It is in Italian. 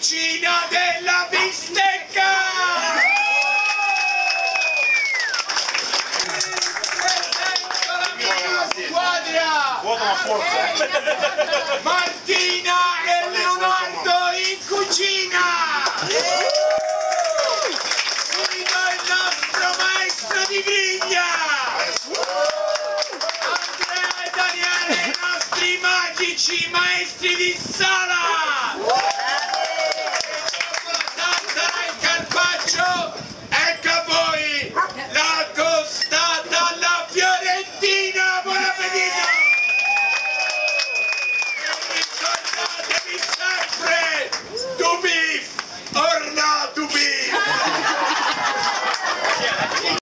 regina della bistecca! Presento la mia squadra! Buona ma forza! Martina e Leonardo in cucina! Guido è il nostro maestro di griglia! Andrea e Daniele i nostri magici maestri di sala! Ciao!